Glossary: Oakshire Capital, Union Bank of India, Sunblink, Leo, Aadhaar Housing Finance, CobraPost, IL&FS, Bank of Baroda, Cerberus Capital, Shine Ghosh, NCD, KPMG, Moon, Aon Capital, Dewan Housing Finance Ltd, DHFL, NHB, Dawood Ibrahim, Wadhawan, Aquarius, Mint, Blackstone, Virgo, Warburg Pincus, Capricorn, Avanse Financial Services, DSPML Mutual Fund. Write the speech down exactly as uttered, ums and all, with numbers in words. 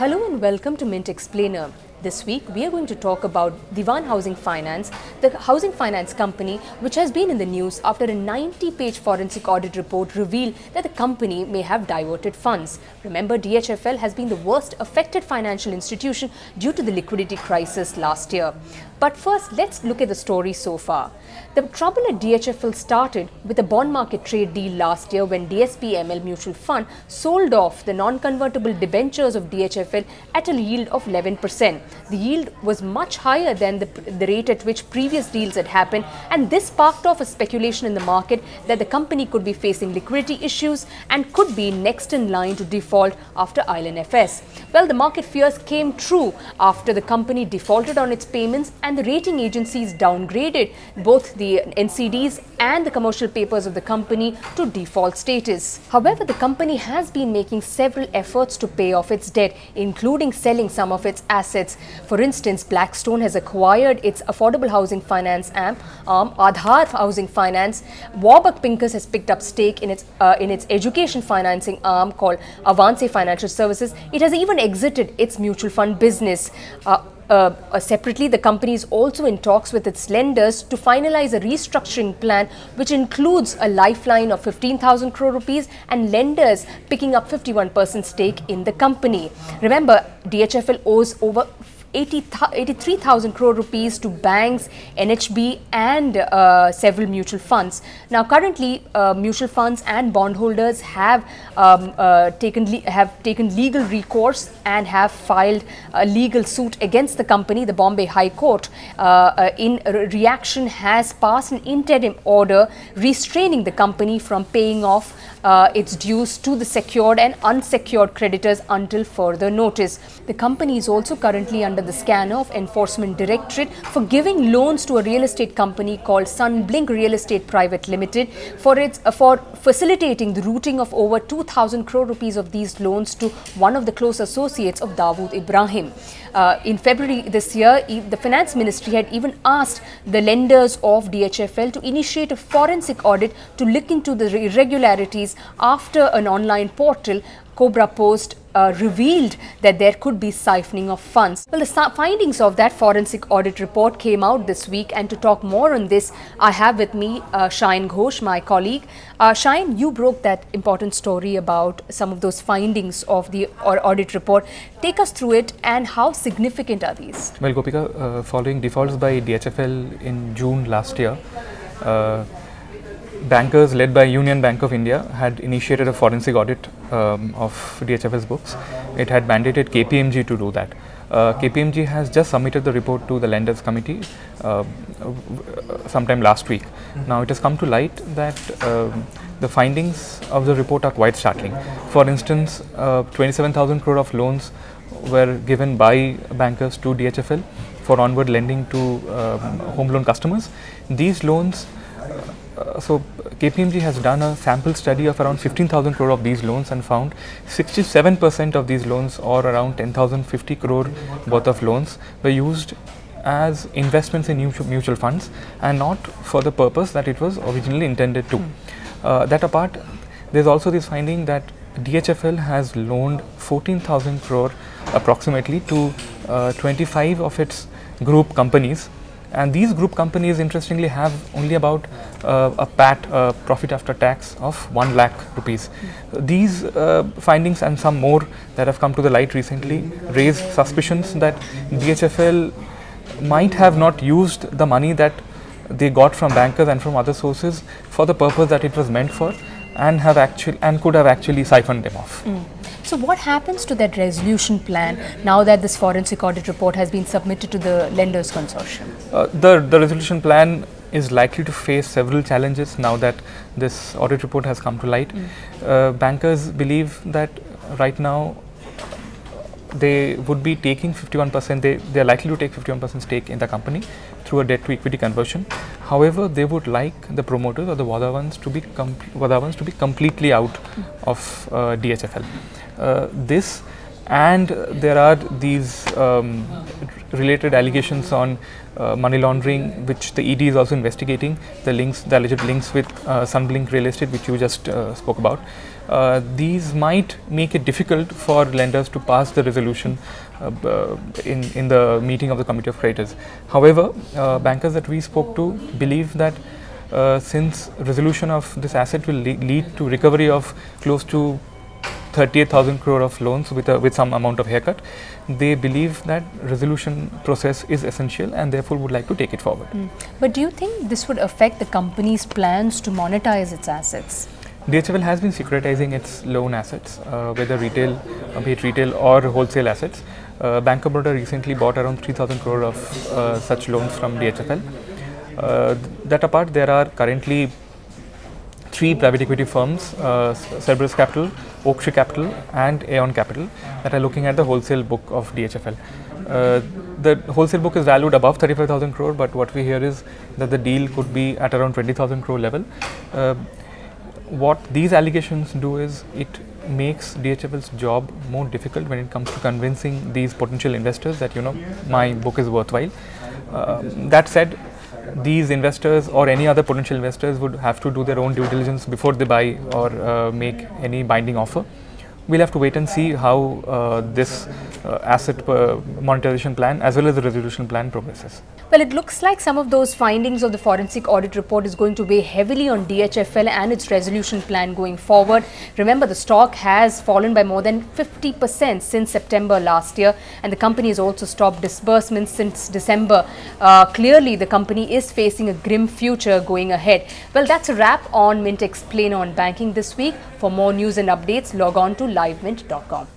Hello and welcome to Mint Explainer. This week we are going to talk about Dewan Housing Finance, the housing finance company which has been in the news after a ninety page forensic audit report revealed that the company may have diverted funds. Remember, D H F L has been the worst affected financial institution due to the liquidity crisis last year. But first, let's look at the story so far. The trouble at D H F L started with a bond market trade deal last year when D S P M L Mutual Fund sold off the non-convertible debentures of D H F L at a yield of eleven percent. The yield was much higher than the, the rate at which previous deals had happened, and this sparked off a speculation in the market that the company could be facing liquidity issues and could be next in line to default after I L and F S. Well, the market fears came true after the company defaulted on its payments and the rating agencies downgraded both the N C Ds and the commercial papers of the company to default status. However, the company has been making several efforts to pay off its debt, including selling some of its assets. For instance, Blackstone has acquired its affordable housing finance arm, um, Aadhaar Housing Finance. Warburg Pincus has picked up stake in its uh, in its education financing arm called Avanse Financial Services. It has even exited its mutual fund business. Uh, Uh, uh, separately, the company is also in talks with its lenders to finalize a restructuring plan which includes a lifeline of fifteen thousand crore rupees and lenders picking up fifty-one percent stake in the company. Remember, D H F L owes over eighty-three thousand crore rupees to banks, N H B and uh, several mutual funds. Now currently uh, mutual funds and bondholders have um, uh, taken have taken legal recourse and have filed a legal suit against the company. The Bombay High Court uh, uh, in re reaction has passed an interim order restraining the company from paying off uh, its dues to the secured and unsecured creditors until further notice. The company is also currently under the scanner of Enforcement Directorate for giving loans to a real estate company called Sunblink Real Estate Private Limited for its uh, for facilitating the routing of over two thousand crore rupees of these loans to one of the close associates of Dawood Ibrahim. Uh, in February this year, the Finance Ministry had even asked the lenders of D H F L to initiate a forensic audit to look into the irregularities after an online portal, CobraPost, Uh, revealed that there could be siphoning of funds. Well, the findings of that forensic audit report came out this week, and to talk more on this, I have with me uh, Shine Ghosh, my colleague. Uh, Shine, you broke that important story about some of those findings of the or audit report. Take us through it, and how significant are these? Well, Gopika, uh, following defaults by D H F L in June last year, uh, bankers led by Union Bank of India had initiated a forensic audit um, of D H F L's books. It had mandated K P M G to do that. Uh, K P M G has just submitted the report to the lenders committee uh, sometime last week. Mm-hmm. Now it has come to light that uh, the findings of the report are quite startling. For instance, uh, twenty-seven thousand crore of loans were given by bankers to D H F L for onward lending to uh, home loan customers. These loans uh, Uh, so K P M G has done a sample study of around fifteen thousand crore of these loans and found sixty-seven percent of these loans, or around ten thousand fifty crore worth of loans, were used as investments in mutual funds and not for the purpose that it was originally intended to. Mm. Uh, that apart, there is also this finding that D H F L has loaned fourteen thousand crore approximately to uh, twenty-five of its group companies. And these group companies, interestingly, have only about uh, a P A T, uh, profit after tax, of one lakh rupees. Mm. These uh, findings and some more that have come to the light recently raise suspicions that D H F L might have not used the money that they got from bankers and from other sources for the purpose that it was meant for, and have actually and could have actually siphoned them off. Mm. So what happens to that resolution plan now that this forensic audit report has been submitted to the lenders consortium? Uh, the, the resolution plan is likely to face several challenges now that this audit report has come to light. Mm. Uh, bankers believe that right now they would be taking fifty-one percent, they, they are likely to take fifty-one percent stake in the company through a debt to equity conversion. However, they would like the promoters, or the Wadhawans, to be Wadhawans to be completely out mm. of uh, D H F L. Uh, this and there are these um, related allegations on uh, money laundering, which the E D is also investigating, the links, the alleged links with uh, Sunblink Real Estate, which you just uh, spoke about. Uh, these might make it difficult for lenders to pass the resolution uh, in, in the meeting of the Committee of Creditors. However, uh, bankers that we spoke to believe that uh, since resolution of this asset will le lead to recovery of close to thirty-eight thousand crore of loans with a, with some amount of haircut, they believe that resolution process is essential and therefore would like to take it forward. Mm. But do you think this would affect the company's plans to monetize its assets? D H F L has been securitizing its loan assets, uh, whether retail, be it retail or wholesale assets. Uh, Bank of Baroda recently bought around three thousand crore of uh, such loans from D H F L. Uh, that apart, there are currently three private equity firms, uh, Cerberus Capital, Oakshire Capital and Aon Capital, that are looking at the wholesale book of D H F L. Uh, the wholesale book is valued above thirty-five thousand crore, but what we hear is that the deal could be at around twenty thousand crore level. Uh, what these allegations do is it makes D H F L's job more difficult when it comes to convincing these potential investors that, you know, my book is worthwhile. Uh, that said, these investors or any other potential investors would have to do their own due diligence before they buy or uh, make any binding offer. We'll have to wait and see how uh, this uh, asset uh, monetization plan as well as the resolution plan progresses. Well, it looks like some of those findings of the forensic audit report is going to weigh heavily on D H F L and its resolution plan going forward. Remember, the stock has fallen by more than fifty percent since September last year, and the company has also stopped disbursements since December. Uh, clearly, the company is facing a grim future going ahead. Well, that's a wrap on Mint Explain on Banking this week. For more news and updates, log on to livemint dot com.